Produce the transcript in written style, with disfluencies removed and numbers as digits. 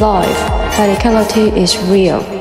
Live. Physicality is real.